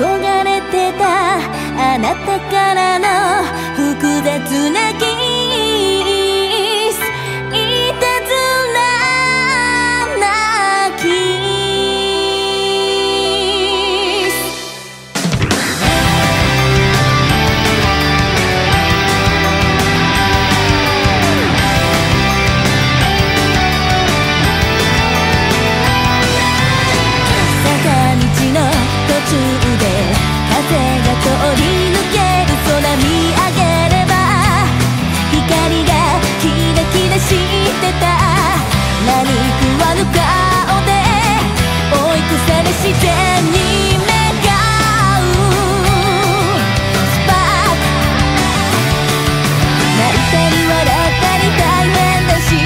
憧れてたあなたからの複雑なキス、いたずらなキス。坂道の途中、風が通り抜ける空見上げれば、光がキラキラしてた。何食わぬ顔で追い越され、自然に願うスパーク。泣いたり笑ったり大変だし、現実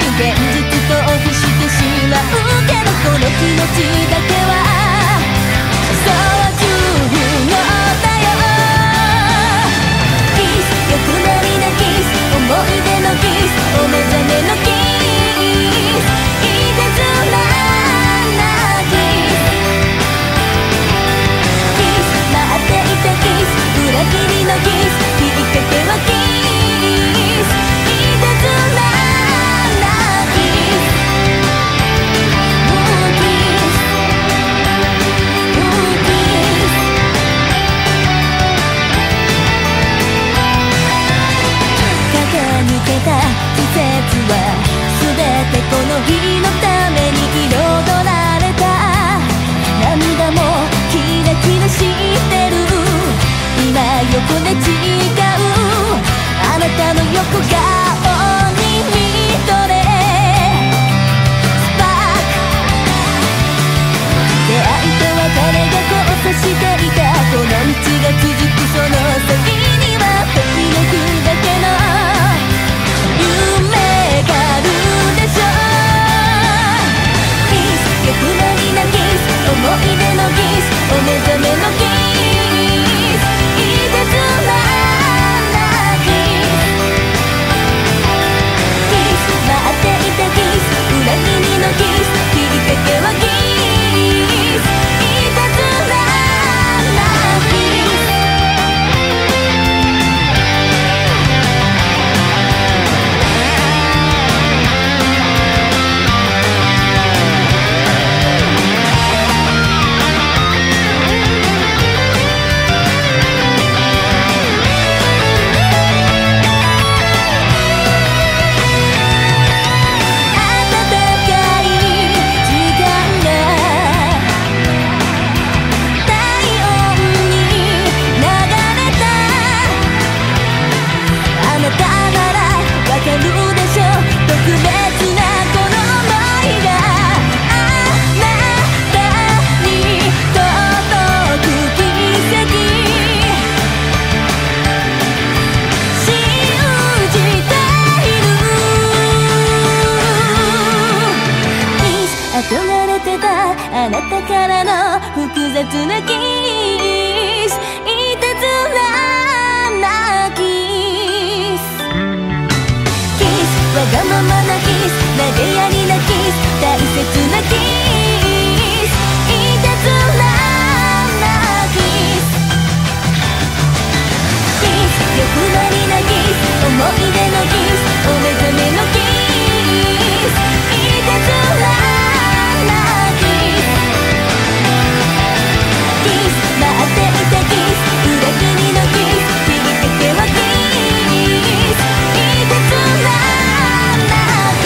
逃避してしまうけど、この気持ちだけは思い出のキス、お目覚めのキス、いたずらなキス、キス、待っていたキス、裏切りのキス、きっかけはキス、いたずらなキス、もうキス、もうキス。駆け抜けた季節は全てこの日のために色褪せて、られた涙もキラキラしてる。今横で誓うあなたの横顔に見とれスパーク。出会いと別れが交差していたこの道が続く、その先にはときめくだけのあるでしょう。キス、欲張りなキス、思い出のキス、お目覚めのキス、いたずらなキス、キス、待っていたキス、裏切りのキス、きっかけはキス、いたずらなキス。あなたからの複雑なキス、いたずらなキス、キス、わがままなキス、投げやりなキス、大切なキス、いたずらなキス、キス、欲張りなキス、思い出のキス、お目覚めのキス、いたずらなキス、待っていたキス、裏切りのキス、きっかけはキス、いたずらなキス、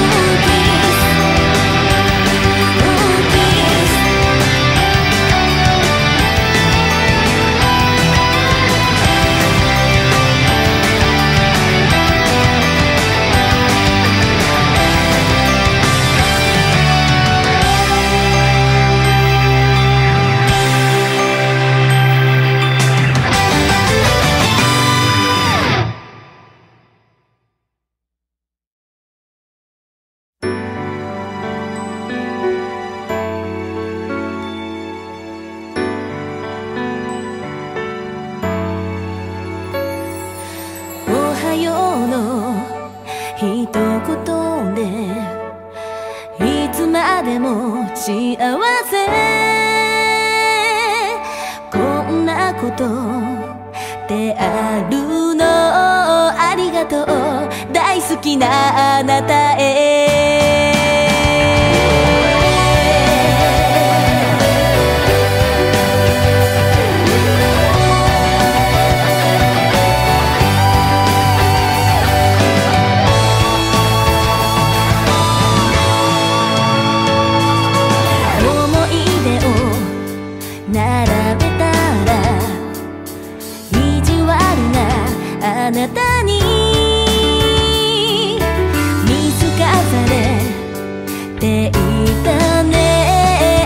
もうキス、もうキス。一言でまでも幸せ。こんなことってあるの。ありがとう大好きなあなたへ。あなたに見透かされていたね。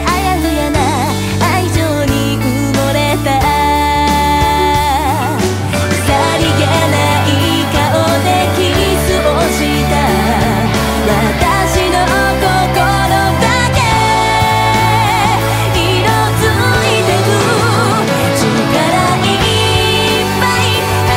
あやふやな愛情に埋もれた。さりげない顔でキスをした私の心だけ色づいてく。力いっぱい愛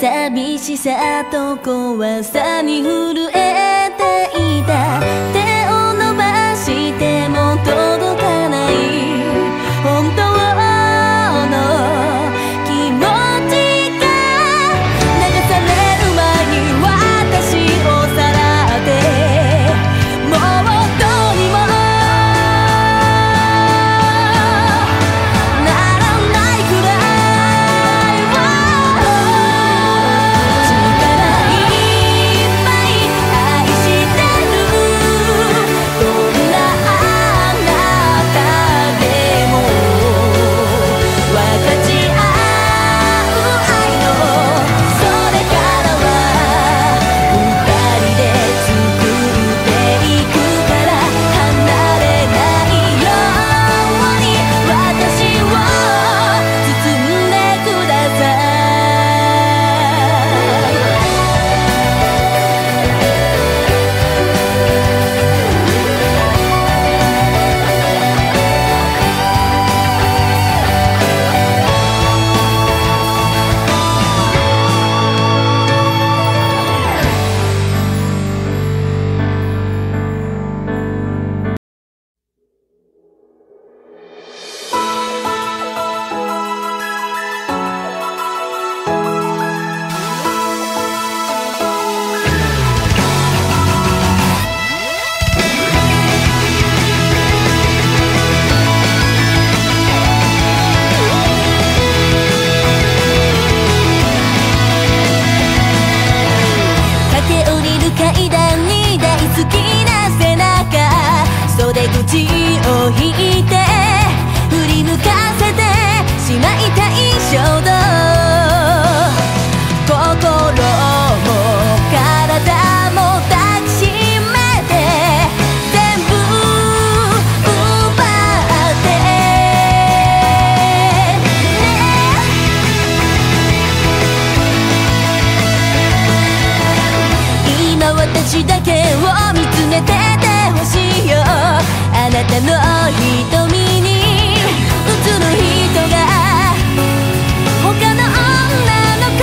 寂しさと怖さに震えていた。手を伸ばしても届かない本当の気持ちが流される前に私をさらってもうどうにもならないくらい。愛してる階段に大好きな背中、袖口を引いて振り向かせてしまいたい衝動、心も体も抱きしめて全部奪ってね。今私だけを見つめててほしいよ、あなたの瞳に映る人が他の女あなた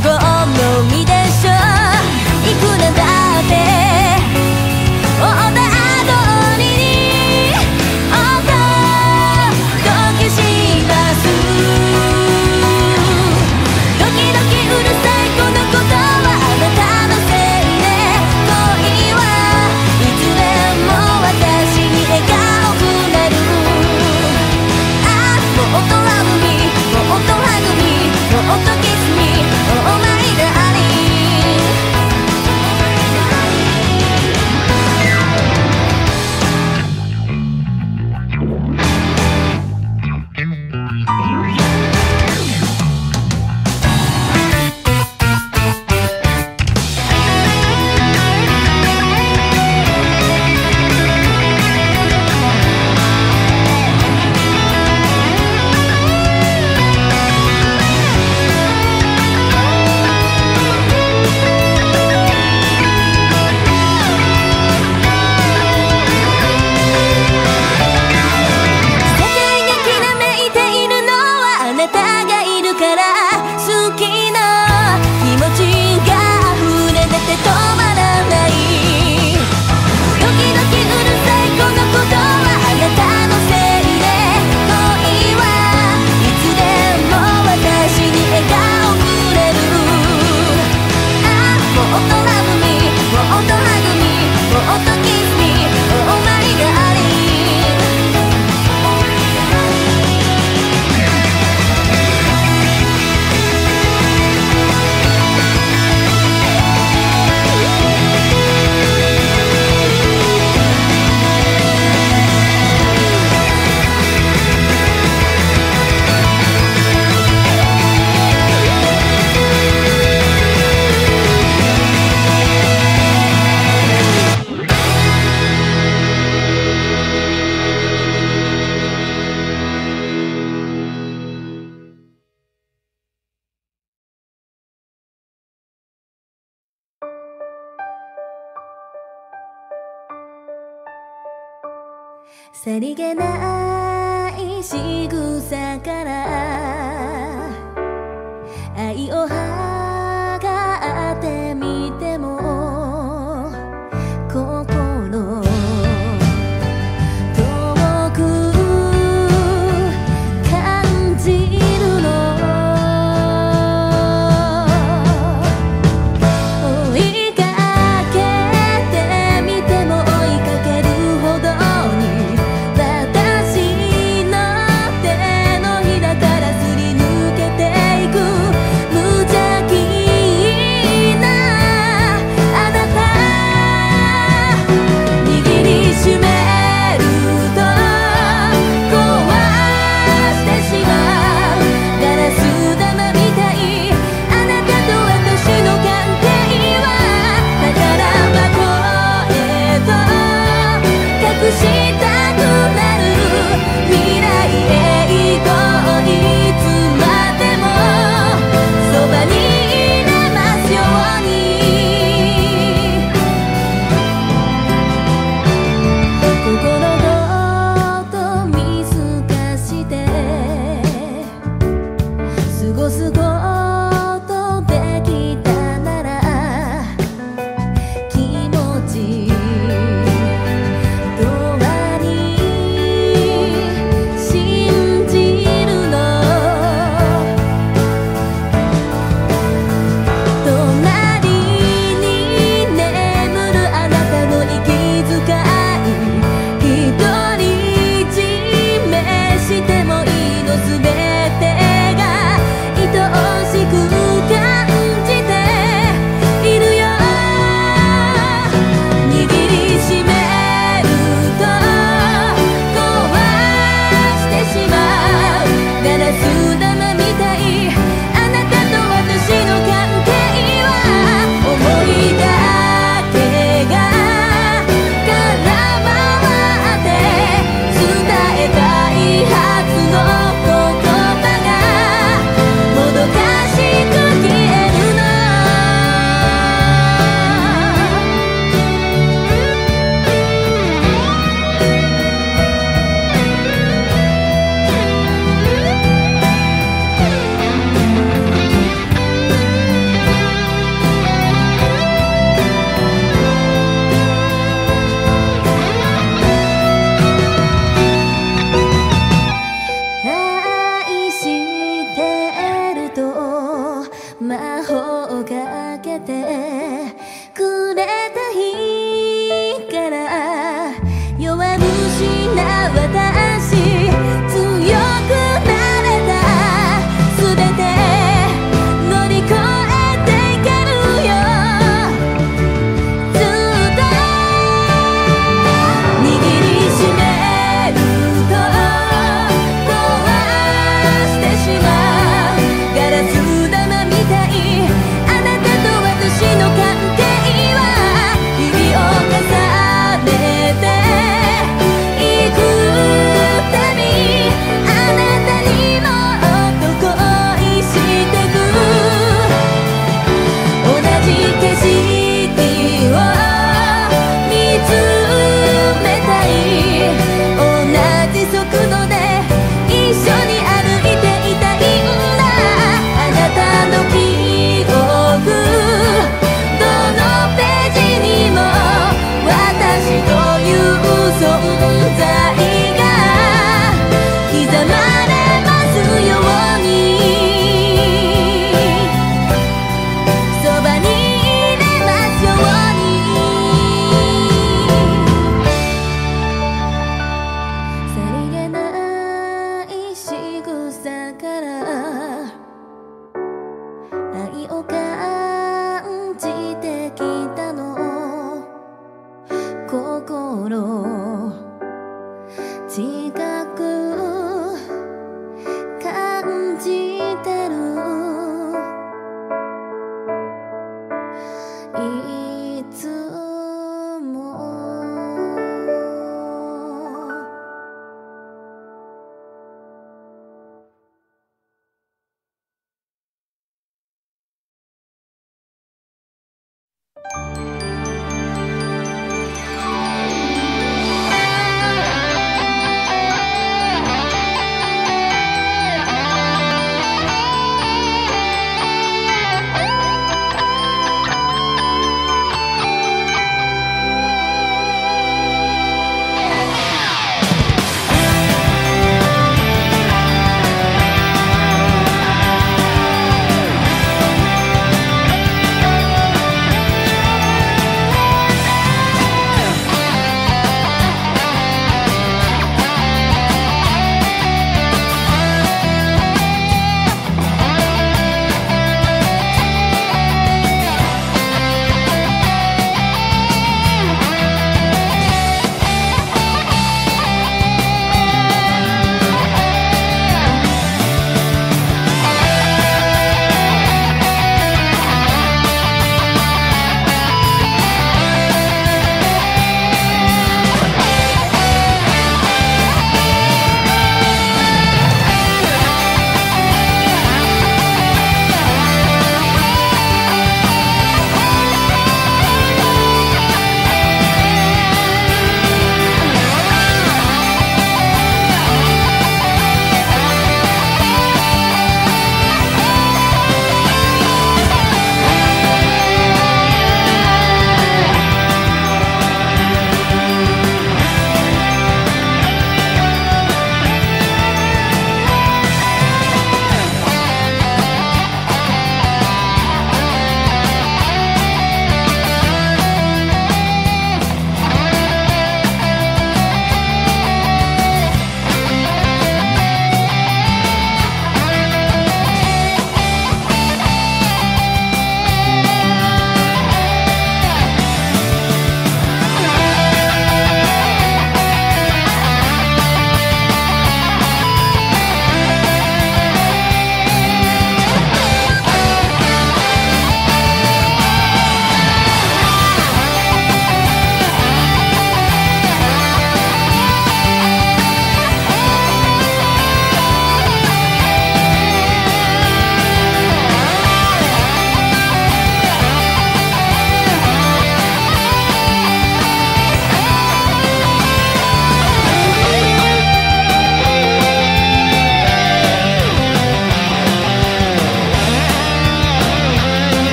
好みでしょ、いくらだってオーダー通りにお届けします。ドキドキうるさいこのことはあなたのせいね、恋はいつでも私に笑顔になる。ああもっとラブミー、もっとハグミー、もっとキスミー、さりげない仕草から愛をはがってみても心遠く感じるの。追いかけてみても追いかけるほどに私の手